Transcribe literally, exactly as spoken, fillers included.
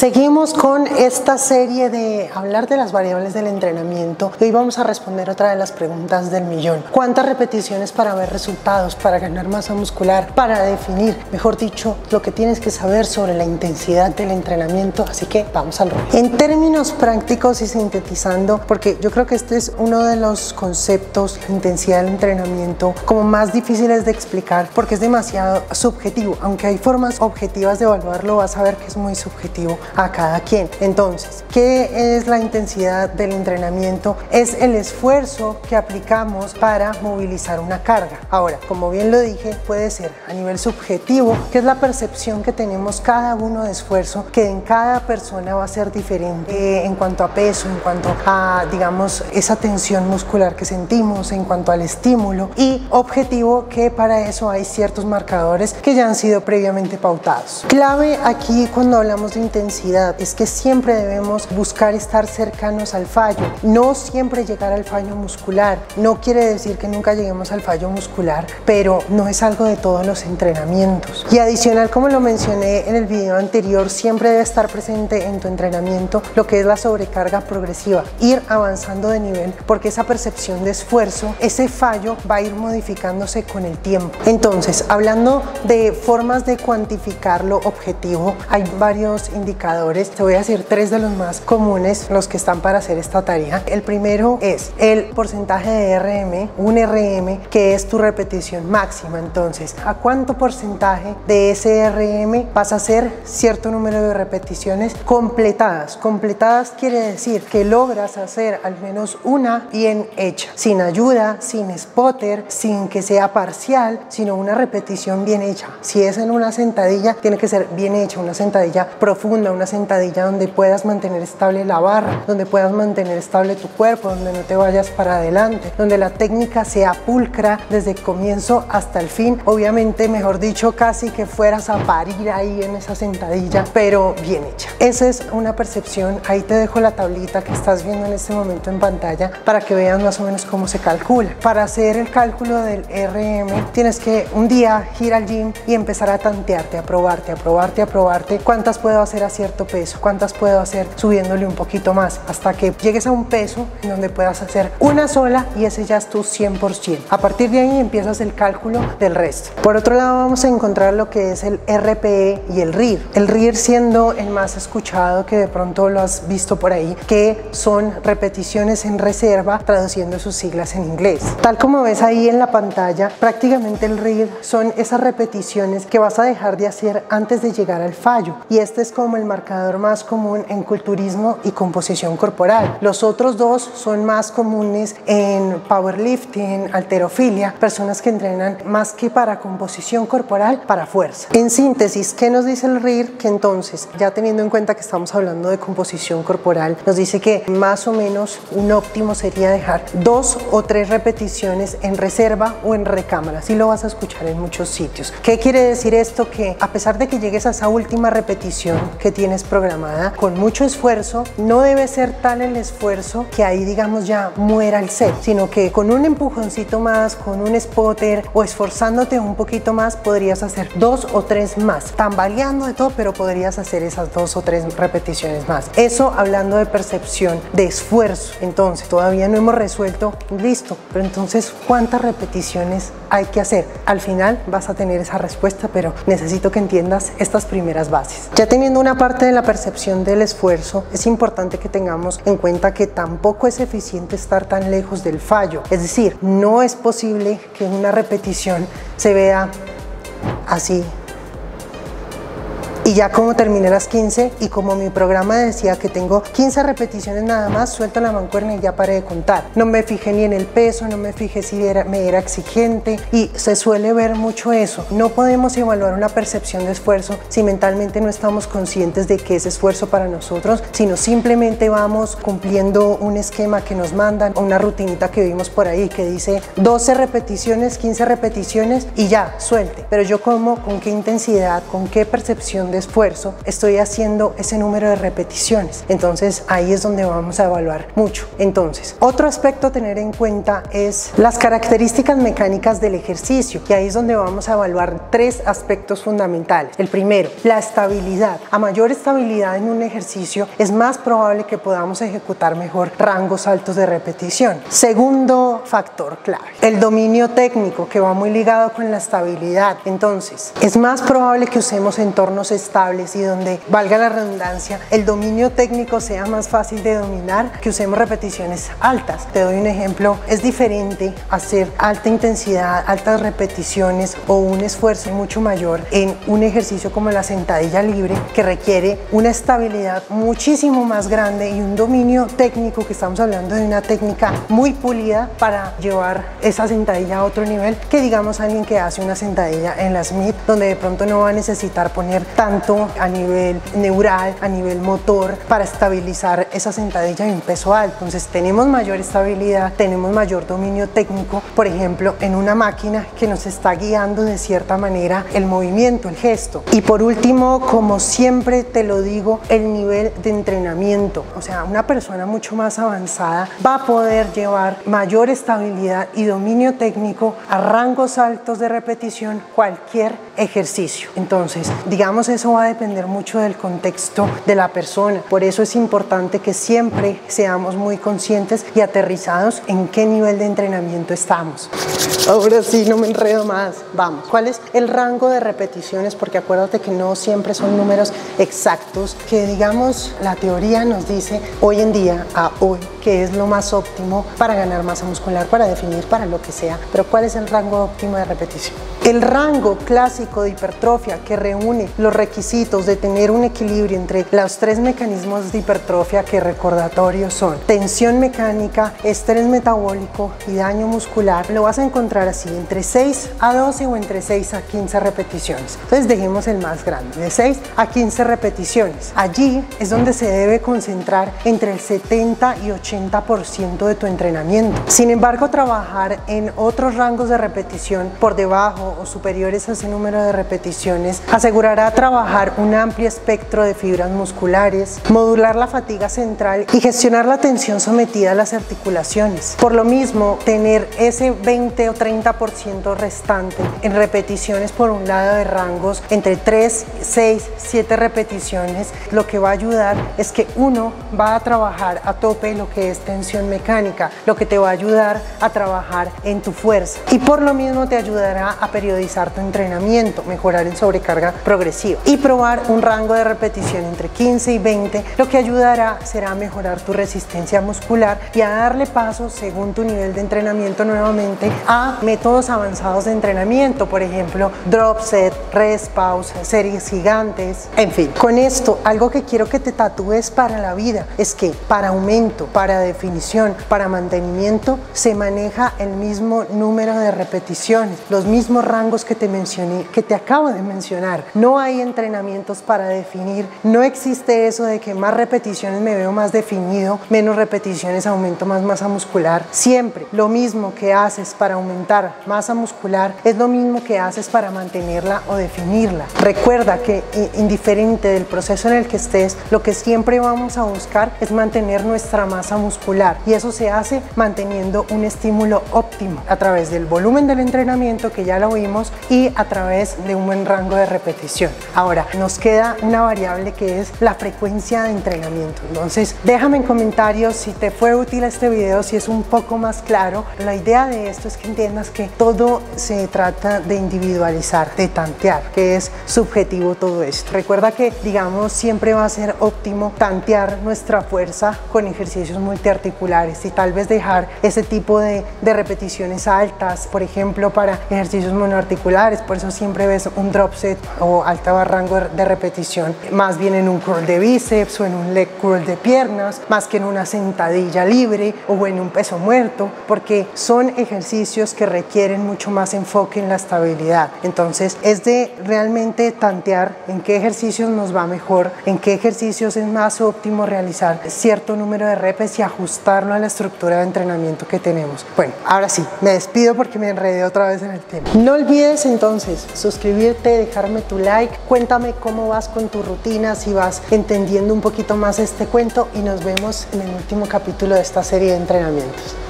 Seguimos con esta serie de hablar de las variables del entrenamiento. Hoy vamos a responder otra de las preguntas del millón. ¿Cuántas repeticiones para ver resultados, para ganar masa muscular, para definir, mejor dicho, lo que tienes que saber sobre la intensidad del entrenamiento? Así que vamos al rollo. En términos prácticos y sintetizando, porque yo creo que este es uno de los conceptos, la intensidad del entrenamiento, como más difíciles de explicar porque es demasiado subjetivo. Aunque hay formas objetivas de evaluarlo, vas a ver que es muy subjetivo a cada quien. Entonces, ¿qué es la intensidad del entrenamiento? Es el esfuerzo que aplicamos para movilizar una carga. Ahora, como bien lo dije, puede ser a nivel subjetivo, que es la percepción que tenemos cada uno de esfuerzo, que en cada persona va a ser diferente eh, en cuanto a peso, en cuanto a, digamos, esa tensión muscular que sentimos, en cuanto al estímulo, y objetivo, que para eso hay ciertos marcadores que ya han sido previamente pautados. Clave aquí cuando hablamos de intensidad es que siempre debemos buscar estar cercanos al fallo, no siempre llegar al fallo muscular. No quiere decir que nunca lleguemos al fallo muscular, pero no es algo de todos los entrenamientos. Y adicional, como lo mencioné en el video anterior, siempre debe estar presente en tu entrenamiento lo que es la sobrecarga progresiva, ir avanzando de nivel, porque esa percepción de esfuerzo, ese fallo, va a ir modificándose con el tiempo. Entonces, hablando de formas de cuantificar lo objetivo, hay varios indicadores. Te voy a decir tres de los más comunes, los que están para hacer esta tarea. El primero es el porcentaje de R M, un R M que es tu repetición máxima. Entonces, ¿a cuánto porcentaje de ese R M vas a hacer cierto número de repeticiones completadas? Completadas quiere decir que logras hacer al menos una bien hecha, sin ayuda, sin spotter, sin que sea parcial, sino una repetición bien hecha. Si es en una sentadilla, tiene que ser bien hecha, una sentadilla profunda, una sentadilla donde puedas mantener estable la barra, donde puedas mantener estable tu cuerpo, donde no te vayas para adelante, donde la técnica sea pulcra desde el comienzo hasta el fin. Obviamente, mejor dicho, casi que fueras a parir ahí en esa sentadilla, pero bien hecha. Esa es una percepción. Ahí te dejo la tablita que estás viendo en este momento en pantalla para que veas más o menos cómo se calcula. Para hacer el cálculo del R M, tienes que un día ir al gym y empezar a tantearte, a probarte, a probarte, a probarte. ¿Cuántas puedo hacer a cierto peso? ¿Cuántas puedo hacer subiéndole un poquito más? Hasta que llegues a un peso en donde puedas hacer una sola y ese ya es tu cien por ciento. A partir de ahí empiezas el cálculo del resto. Por otro lado, vamos a encontrar lo que es el R P E y el R I R. El R I R siendo el más escuchado, que de pronto lo has visto por ahí, que son repeticiones en reserva, traduciendo sus siglas en inglés. Tal como ves ahí en la pantalla, prácticamente el R I R son esas repeticiones que vas a dejar de hacer antes de llegar al fallo, y este es como el marcador más común en culturismo y composición corporal. Los otros dos son más comunes en powerlifting, halterofilia, personas que entrenan más que para composición corporal, para fuerza. En síntesis, ¿qué nos dice el R I R? Que entonces, ya teniendo en cuenta que estamos hablando de composición corporal, nos dice que más o menos un óptimo sería dejar dos o tres repeticiones en reserva o en recámara. Así lo vas a escuchar en muchos sitios. ¿Qué quiere decir esto? Que a pesar de que llegues a esa última repetición que tienes programada con mucho esfuerzo, no debe ser tal el esfuerzo que ahí, digamos, ya muera el set, sino que con un empujoncito más, con un spotter o esforzándote un poquito más, podrías hacer dos o tres más, tambaleando de todo, pero podrías hacer esas dos o tres repeticiones más. Eso hablando de percepción de esfuerzo. Entonces, todavía no hemos resuelto, listo, pero entonces, ¿cuántas repeticiones hay que hacer? Al final vas a tener esa respuesta, pero necesito que entiendas estas primeras bases. Ya teniendo una parte de la percepción del esfuerzo, es importante que tengamos en cuenta que tampoco es eficiente estar tan lejos del fallo. Es decir, no es posible que una repetición se vea así y ya como terminé las quince, y como mi programa decía que tengo quince repeticiones nada más, suelto la mancuerna y ya paré de contar. No me fijé ni en el peso, no me fijé si era, me era exigente, y se suele ver mucho eso. No podemos evaluar una percepción de esfuerzo si mentalmente no estamos conscientes de que es esfuerzo para nosotros, sino simplemente vamos cumpliendo un esquema que nos mandan, una rutinita que vimos por ahí que dice doce repeticiones, quince repeticiones y ya, suelte. Pero yo como, ¿con qué intensidad, con qué percepción de esfuerzo, estoy haciendo ese número de repeticiones. Entonces ahí es donde vamos a evaluar mucho. Entonces, otro aspecto a tener en cuenta es las características mecánicas del ejercicio, y ahí es donde vamos a evaluar tres aspectos fundamentales. El primero, la estabilidad. A mayor estabilidad en un ejercicio es más probable que podamos ejecutar mejor rangos altos de repetición. Segundo factor clave, el dominio técnico, que va muy ligado con la estabilidad. Entonces, es más probable que usemos entornos estables y donde, valga la redundancia, el dominio técnico sea más fácil de dominar, que usemos repeticiones altas. Te doy un ejemplo, es diferente hacer alta intensidad, altas repeticiones o un esfuerzo mucho mayor en un ejercicio como la sentadilla libre, que requiere una estabilidad muchísimo más grande y un dominio técnico, que estamos hablando de una técnica muy pulida para llevar esa sentadilla a otro nivel, que digamos alguien que hace una sentadilla en la Smith, donde de pronto no va a necesitar poner tanto a nivel neural, a nivel motor, para estabilizar esa sentadilla en un peso alto. Entonces tenemos mayor estabilidad, tenemos mayor dominio técnico, por ejemplo en una máquina que nos está guiando de cierta manera el movimiento, el gesto. Y por último, como siempre te lo digo, el nivel de entrenamiento. O sea, una persona mucho más avanzada va a poder llevar mayor estabilidad y dominio técnico a rangos altos de repetición cualquier ejercicio. Entonces, digamos, eso va a depender mucho del contexto de la persona. Por eso es importante que siempre seamos muy conscientes y aterrizados en qué nivel de entrenamiento estamos. Ahora sí, no me enredo más. Vamos. ¿Cuál es el rango de repeticiones? Porque acuérdate que no siempre son números exactos, que digamos la teoría nos dice hoy en día a hoy que es lo más óptimo para ganar masa muscular, para definir, para lo que sea. Pero ¿cuál es el rango óptimo de repetición? El rango clásico de hipertrofia, que reúne los requisitos de tener un equilibrio entre los tres mecanismos de hipertrofia, que recordatorios son tensión mecánica, estrés metabólico y daño muscular, lo vas a encontrar así, entre seis a doce o entre seis a quince repeticiones. Entonces dejemos el más grande, de seis a quince repeticiones. Allí es donde se debe concentrar entre el setenta y ochenta por ciento de tu entrenamiento. Sin embargo, trabajar en otros rangos de repetición por debajo o superiores a ese número de repeticiones asegurará trabajar un amplio espectro de fibras musculares, modular la fatiga central y gestionar la tensión sometida a las articulaciones. Por lo mismo, tener ese veinte o treinta por ciento restante en repeticiones por un lado de rangos entre tres, seis, siete repeticiones, lo que va a ayudar es que uno va a trabajar a tope lo que es tensión mecánica, lo que te va a ayudar a trabajar en tu fuerza, y por lo mismo te ayudará a periodizar tu entrenamiento, mejorar en sobrecarga progresiva, y probar un rango de repetición entre quince y veinte, lo que ayudará será a mejorar tu resistencia muscular y a darle paso, según tu nivel de entrenamiento nuevamente, a métodos avanzados de entrenamiento, por ejemplo drop set, rest pause, series gigantes, en fin. Con esto, algo que quiero que te tatúes para la vida es que para aumento, para definición, para mantenimiento se maneja el mismo número de repeticiones, los mismos rangos que te mencioné, que te acabo de mencionar. No hay entrenamientos para definir, no existe eso de que más repeticiones me veo más definido, menos repeticiones aumento más masa muscular. Siempre lo mismo que haces para aumentar masa muscular es lo mismo que haces para mantenerla o definirla. Recuerda que indiferente del proceso en el que estés, lo que siempre vamos a buscar es mantener nuestra masa muscular, y eso se hace manteniendo un estímulo óptimo a través del volumen del entrenamiento, que ya lo vimos, y a través de un buen rango de repetición. Ahora nos queda una variable que es la frecuencia de entrenamiento. Entonces déjame en comentarios si te fue útil este video, si es un poco más claro. La idea de esto es que entiendas que todo se trata de individualizar, de tantear, que es subjetivo todo esto. Recuerda que digamos siempre va a ser óptimo tantear nuestra fuerza con ejercicios multiarticulares, y tal vez dejar ese tipo de, de repeticiones altas, por ejemplo para ejercicios monoarticulares. Por eso siempre ves un drop set o alto rango de repetición más bien en un curl de bíceps o en un leg curl de piernas, más que en una sentadilla libre o en un peso muerto, porque son ejercicios que requieren mucho más enfoque en la estabilidad. Entonces es de realmente tantear en qué ejercicios nos va mejor, en qué ejercicios es más óptimo realizar cierto número de repes y ajustarlo a la estructura de entrenamiento que tenemos. Bueno, ahora sí, me despido porque me enredé otra vez en el tema. No olvides entonces suscribirte, dejarme tu like, cuéntame cómo vas con tu rutina, si vas entendiendo un poquito más este cuento y nos vemos en el último capítulo de esta serie de entrenamientos.